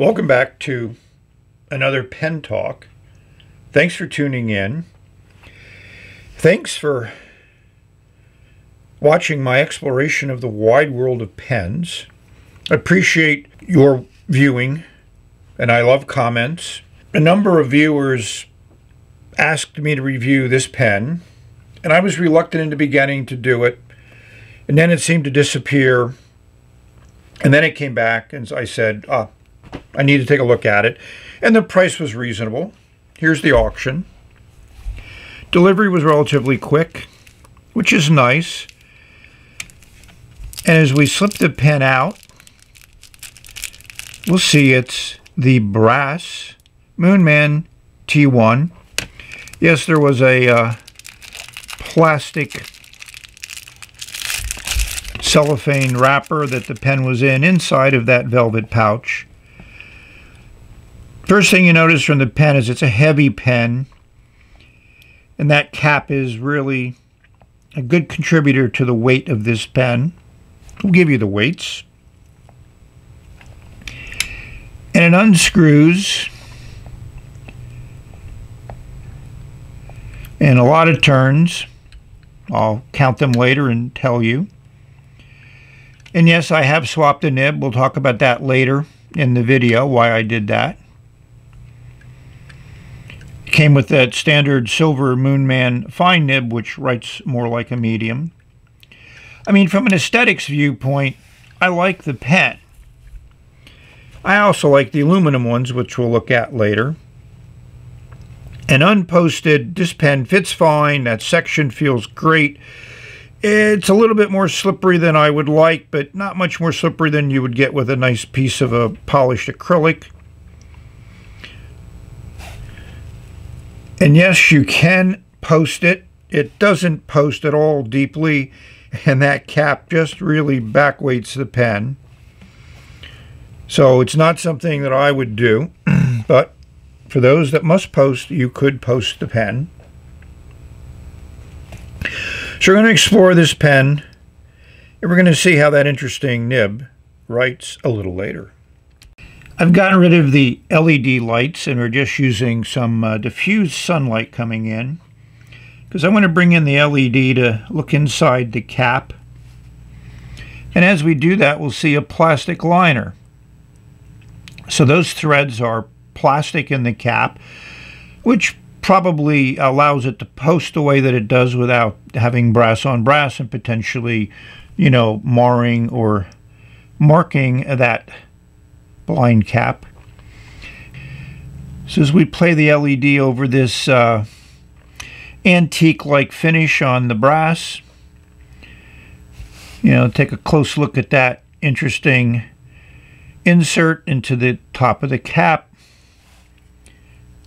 Welcome back to another pen talk. Thanks for tuning in. Thanks for watching my exploration of the wide world of pens. I appreciate your viewing, and I love comments. A number of viewers asked me to review this pen, and I was reluctant in the beginning to do it, and then it seemed to disappear, and then it came back, and I said, I need to take a look at it. And the price was reasonable. Here's the auction. Delivery was relatively quick, which is nice. And as we slip the pen out, we'll see it's the brass Moonman T1. Yes, there was a plastic cellophane wrapper that the pen was in, inside of that velvet pouch. First thing you notice from the pen is it's a heavy pen, and that cap is really a good contributor to the weight of this pen. We'll give you the weights. And it unscrews, and a lot of turns. I'll count them later and tell you. And yes, I have swapped the nib. We'll talk about that later in the video, why I did that. Came with that standard silver Moonman fine nib, which writes more like a medium. I mean, from an aesthetics viewpoint, I like the pen. I also like the aluminum ones, which we'll look at later. And unposted, this pen fits fine. That section feels great. It's a little bit more slippery than I would like, but not much more slippery than you would get with a nice piece of a polished acrylic. And yes, you can post it. It doesn't post at all deeply, and that cap just really backweights the pen. So it's not something that I would do, but for those that must post, you could post the pen. So we're going to explore this pen, and we're going to see how that interesting nib writes a little later. I've gotten rid of the LED lights, and we're just using some diffused sunlight coming in, because I want to bring in the LED to look inside the cap. And as we do that, we'll see a plastic liner. So those threads are plastic in the cap, which probably allows it to post the way that it does without having brass on brass and potentially, you know, marring or marking that blind cap. So as we play the LED over this antique-like finish on the brass, you know, take a close look at that interesting insert into the top of the cap.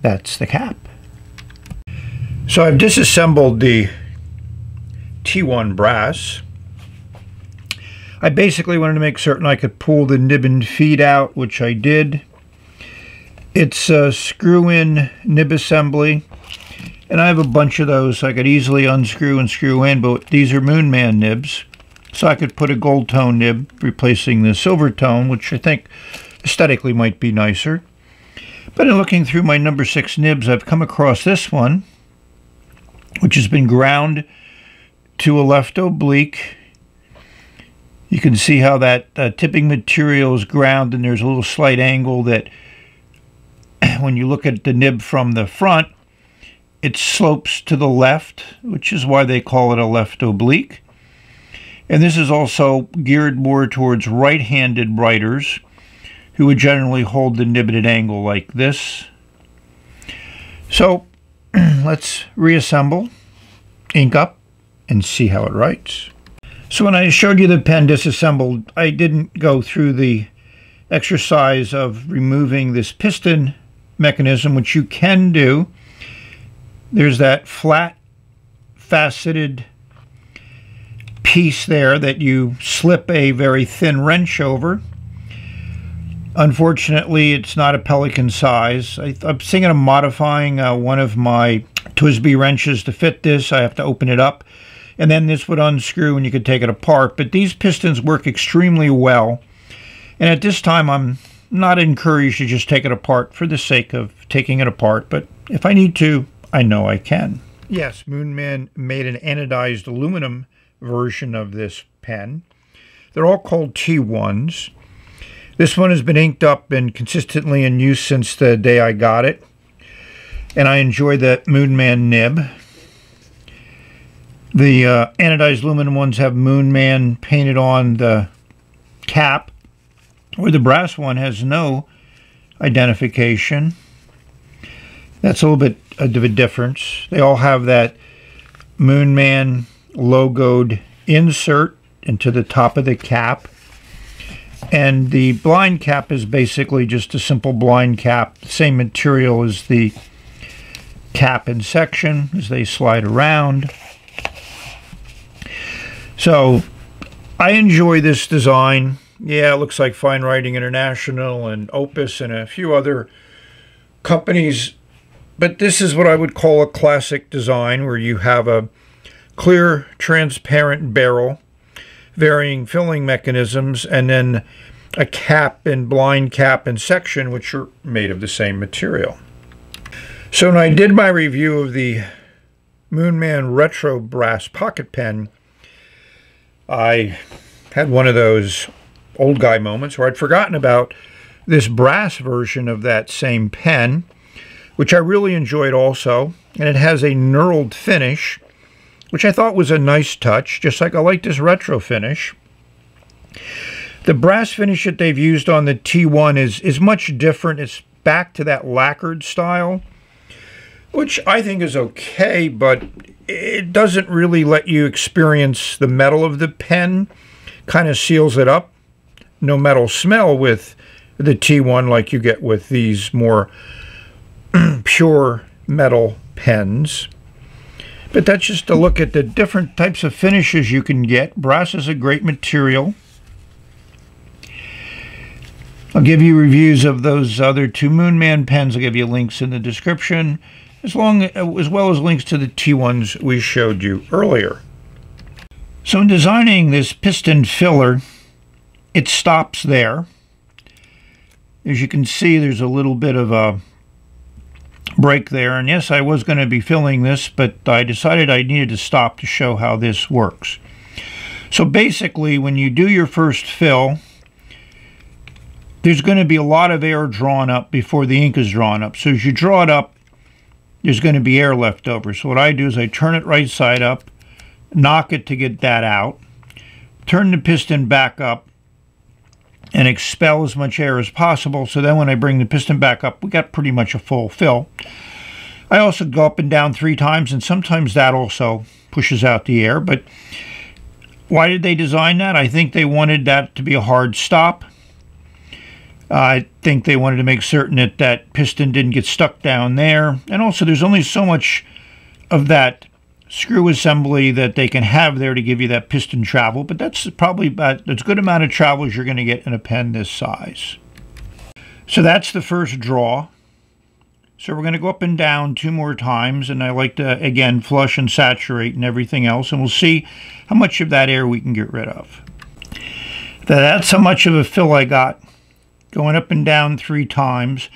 That's the cap. So I've disassembled the T1 brass. I basically wanted to make certain I could pull the nib and feed out, which I did. It's a screw-in nib assembly, and I have a bunch of those, so I could easily unscrew and screw in, but these are Moonman nibs, so I could put a gold tone nib replacing the silver tone, which I think aesthetically might be nicer. But in looking through my number 6 nibs, I've come across this one, which has been ground to a left oblique. You can see how that tipping material is ground, and there's a little slight angle that when you look at the nib from the front, it slopes to the left, which is why they call it a left oblique. And this is also geared more towards right-handed writers who would generally hold the nib at an angle like this. So let's reassemble, ink up, and see how it writes. So when I showed you the pen disassembled, I didn't go through the exercise of removing this piston mechanism, which you can do. There's that flat faceted piece there that you slip a very thin wrench over. Unfortunately, it's not a Pelican size. I'm thinking of modifying one of my TWSBI wrenches to fit this. I have to open it up, and then this would unscrew and you could take it apart. But these pistons work extremely well. And at this time, I'm not encouraged to just take it apart for the sake of taking it apart, but if I need to, I know I can. Yes, Moonman made an anodized aluminum version of this pen. They're all called T1s. This one has been inked up and consistently in use since the day I got it. And I enjoy the Moonman nib. The anodized aluminum ones have Moonman painted on the cap, where the brass one has no identification. That's a little bit of a difference. They all have that Moonman logoed insert into the top of the cap. And the blind cap is basically just a simple blind cap, the same material as the cap in section as they slide around. So I enjoy this design. Yeah, it looks like Fine Writing International and Opus and a few other companies. But this is what I would call a classic design, where you have a clear, transparent barrel, varying filling mechanisms, and then a cap and blind cap and section, which are made of the same material. So when I did my review of the Moonman Retro Brass Pocket Pen, I had one of those old guy moments where I'd forgotten about this brass version of that same pen, which I really enjoyed also, and it has a knurled finish, which I thought was a nice touch, just like I like this retro finish. The brass finish that they've used on the T1 is much different. It's back to that lacquered style, which I think is okay, but it doesn't really let you experience the metal of the pen. Kind of seals it up. No metal smell with the T1 like you get with these more pure metal pens. But that's just a look at the different types of finishes you can get. Brass is a great material. I'll give you reviews of those other two Moonman pens. I'll give you links in the description, as well as links to the T1s we showed you earlier. So in designing this piston filler, it stops there. As you can see, there's a little bit of a break there, and yes, I was going to be filling this, but I decided I needed to stop to show how this works. So basically, when you do your first fill, there's going to be a lot of air drawn up before the ink is drawn up. So as you draw it up, there's going to be air left over. So what I do is I turn it right side up, knock it to get that out, turn the piston back up, and expel as much air as possible. So then when I bring the piston back up, we got pretty much a full fill. I also go up and down 3 times, and sometimes that also pushes out the air. But why did they design that? I think they wanted that to be a hard stop. I think they wanted to make certain that that piston didn't get stuck down there. And also, there's only so much of that screw assembly that they can have there to give you that piston travel, but that's probably about as good amount of travel as you're going to get in a pen this size. So that's the first draw. So we're going to go up and down 2 more times, and I like to, again, flush and saturate and everything else, and we'll see how much of that air we can get rid of. That's how much of a fill I got, going up and down 3 times,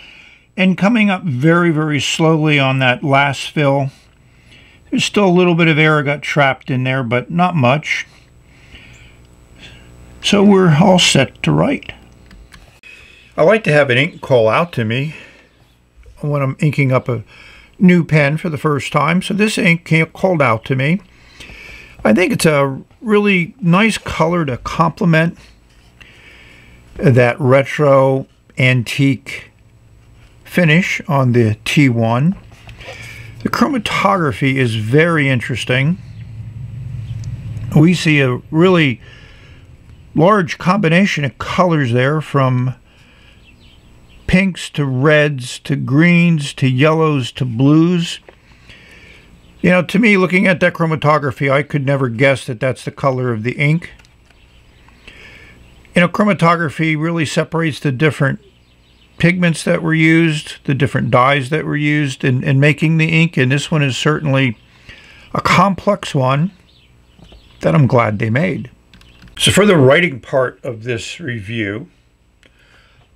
and coming up very, very slowly on that last fill. There's still a little bit of air got trapped in there, but not much. So we're all set to write. I like to have an ink call out to me when I'm inking up a new pen for the first time. So this ink called out to me. I think it's a really nice color to complement that retro antique finish on the T1. The chromatography is very interesting. We see a really large combination of colors there, from pinks to reds to greens to yellows to blues. You know, to me, looking at that chromatography, I could never guess that that's the color of the ink. You know, chromatography really separates the different pigments that were used, the different dyes that were used in making the ink, and this one is certainly a complex one that I'm glad they made. So for the writing part of this review,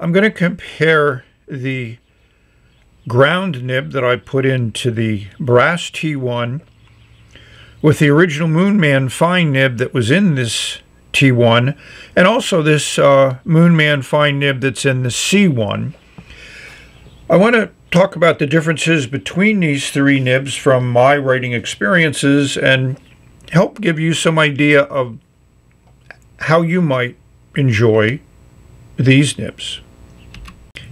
I'm going to compare the ground nib that I put into the brass T1 with the original Moonman fine nib that was in this T1, and also this Moonman fine nib that's in the C1. I want to talk about the differences between these three nibs from my writing experiences and help give you some idea of how you might enjoy these nibs.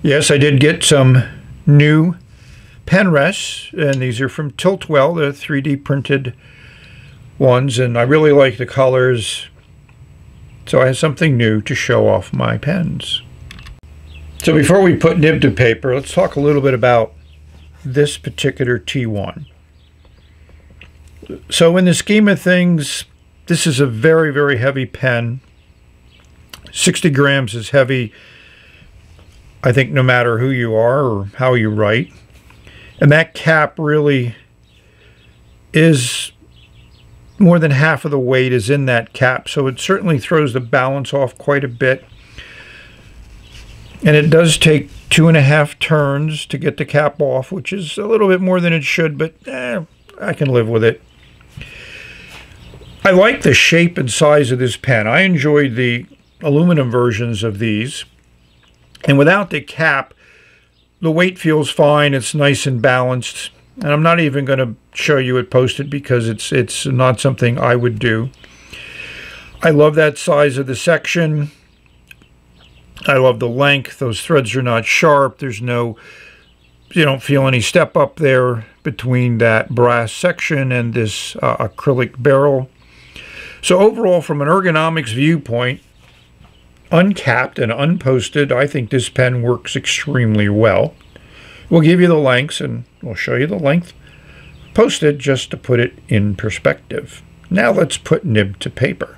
Yes, I did get some new pen rests, and these are from Tiltwell. They're 3D printed ones, and I really like the colors, so I have something new to show off my pens. So before we put nib to paper, let's talk a little bit about this particular T1. So in the scheme of things, this is a very, very heavy pen. 60 grams is heavy, I think, no matter who you are or how you write. And that cap really is more than half of the weight is in that cap, so it certainly throws the balance off quite a bit. And it does take 2.5 turns to get the cap off, which is a little bit more than it should, but I can live with it. I like the shape and size of this pen. I enjoyed the aluminum versions of these. And without the cap, the weight feels fine. It's nice and balanced. And I'm not even going to show you it posted because it's not something I would do. I love that size of the section. I love the length. Those threads are not sharp. There's no, you don't feel any step up there between that brass section and this acrylic barrel. So overall, from an ergonomics viewpoint, uncapped and unposted, I think this pen works extremely well. We'll give you the lengths, and we'll show you the length posted just to put it in perspective. Now let's put nib to paper.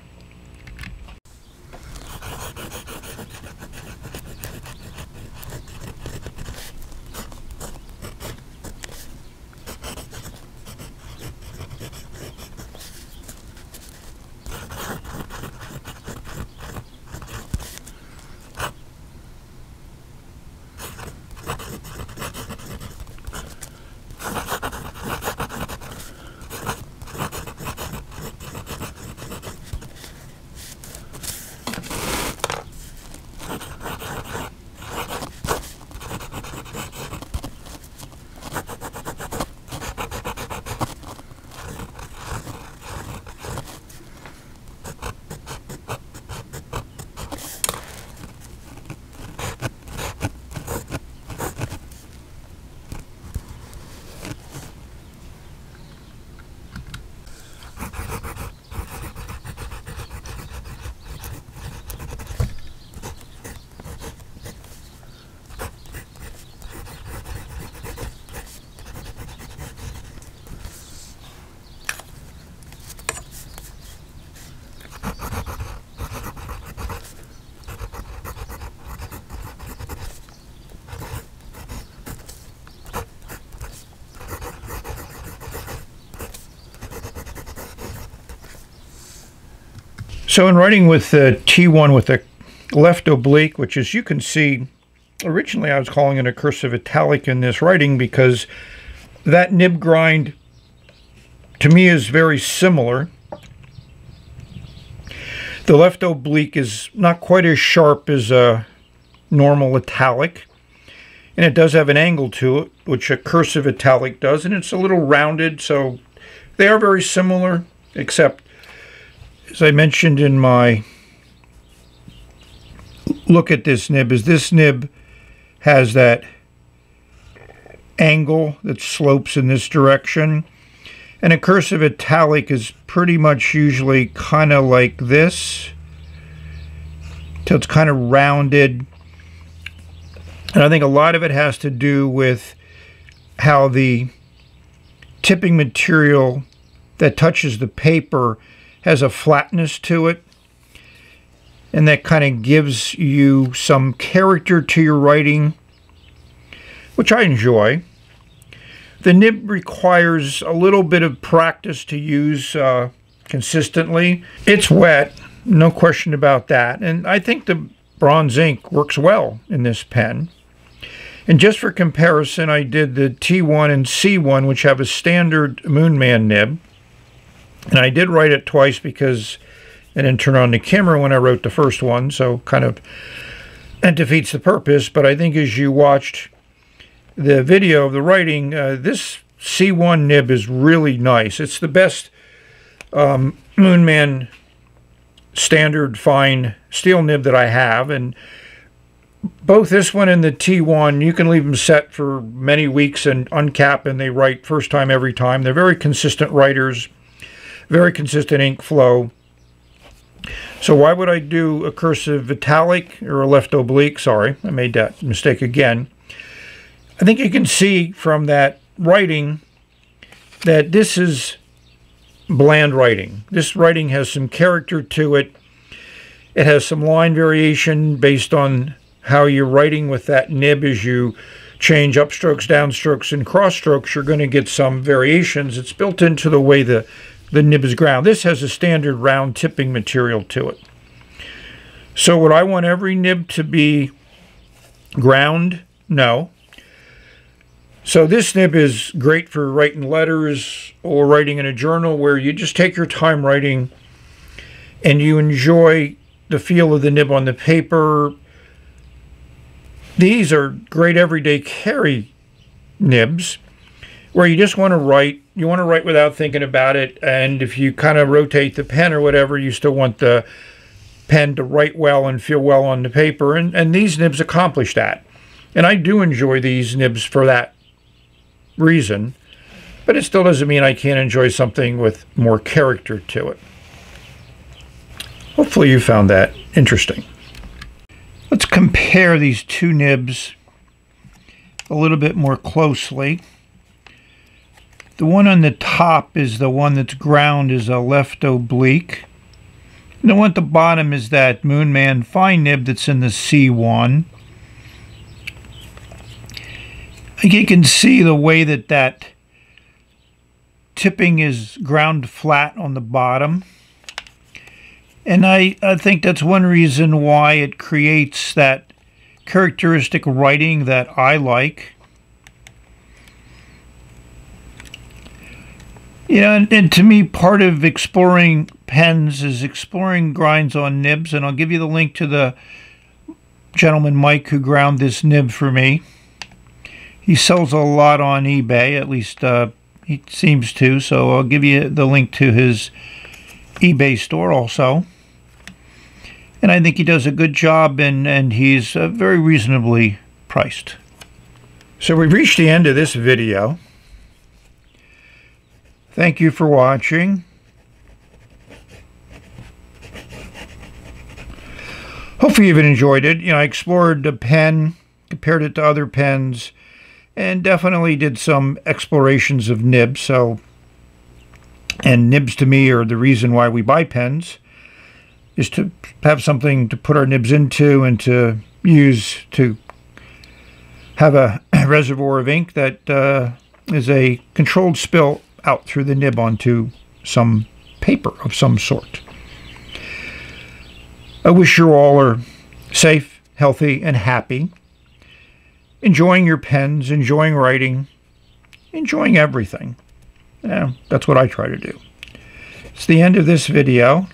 So in writing with the T1 with the left oblique, which as you can see, originally I was calling it a cursive italic in this writing because that nib grind to me is very similar. The left oblique is not quite as sharp as a normal italic, and it does have an angle to it, which a cursive italic does, and it's a little rounded, so they are very similar, except as I mentioned in my look at this nib, is this nib has that angle that slopes in this direction. And a cursive italic is pretty much usually kind of like this. So it's kind of rounded. And I think a lot of it has to do with how the tipping material that touches the paper has a flatness to it, and that kind of gives you some character to your writing, which I enjoy. The nib requires a little bit of practice to use consistently. It's wet, no question about that, and I think the bronze ink works well in this pen. And just for comparison, I did the T1 and C1, which have a standard Moonman nib. And I did write it twice because I didn't turn on the camera when I wrote the first one, so kind of that defeats the purpose. But I think as you watched the video of the writing, this C1 nib is really nice. It's the best Moonman standard fine steel nib that I have, and both this one and the T1, you can leave them set for many weeks and uncap, and they write first time every time. They're very consistent writers, very consistent ink flow. So why would I do a cursive italic or a left oblique? Sorry, I made that mistake again. I think you can see from that writing that this is bland writing. This writing has some character to it. It has some line variation based on how you're writing with that nib. As you change upstrokes, downstrokes, and crossstrokes, you're going to get some variations. It's built into the way the nib is ground. This has a standard round tipping material to it. So would I want every nib to be ground? No. So this nib is great for writing letters or writing in a journal where you just take your time writing and you enjoy the feel of the nib on the paper. These are great everyday carry nibs where you just want to write. You want to write without thinking about it, and if you kind of rotate the pen or whatever, you still want the pen to write well and feel well on the paper, and these nibs accomplish that. And I do enjoy these nibs for that reason, but it still doesn't mean I can't enjoy something with more character to it. Hopefully you found that interesting. Let's compare these two nibs a little bit more closely. The one on the top is the one that's ground, is a left oblique. And the one at the bottom is that Moonman fine nib that's in the C1. I think you can see the way that that tipping is ground flat on the bottom. And I think that's one reason why it creates that characteristic writing that I like. Yeah, and to me, part of exploring pens is exploring grinds on nibs, and I'll give you the link to the gentleman, Mike, who ground this nib for me. He sells a lot on eBay, at least he seems to, so I'll give you the link to his eBay store also. And I think he does a good job, and he's very reasonably priced. So we've reached the end of this video. Thank you for watching. Hopefully you've enjoyed it. You know, I explored the pen, compared it to other pens, and definitely did some explorations of nibs. So, and nibs to me are the reason why we buy pens, is to have something to put our nibs into and to use to have a reservoir of ink that is a controlled spill out through the nib onto some paper of some sort. I wish you all are safe, healthy, and happy, enjoying your pens, enjoying writing, enjoying everything. Yeah, that's what I try to do. It's the end of this video.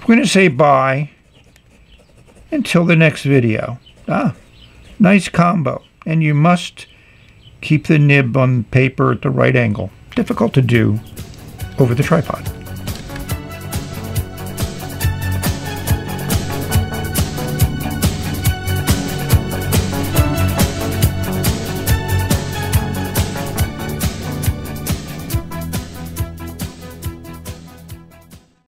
I'm going to say bye until the next video. Ah, nice combo. And you must keep the nib on paper at the right angle. Difficult to do over the tripod.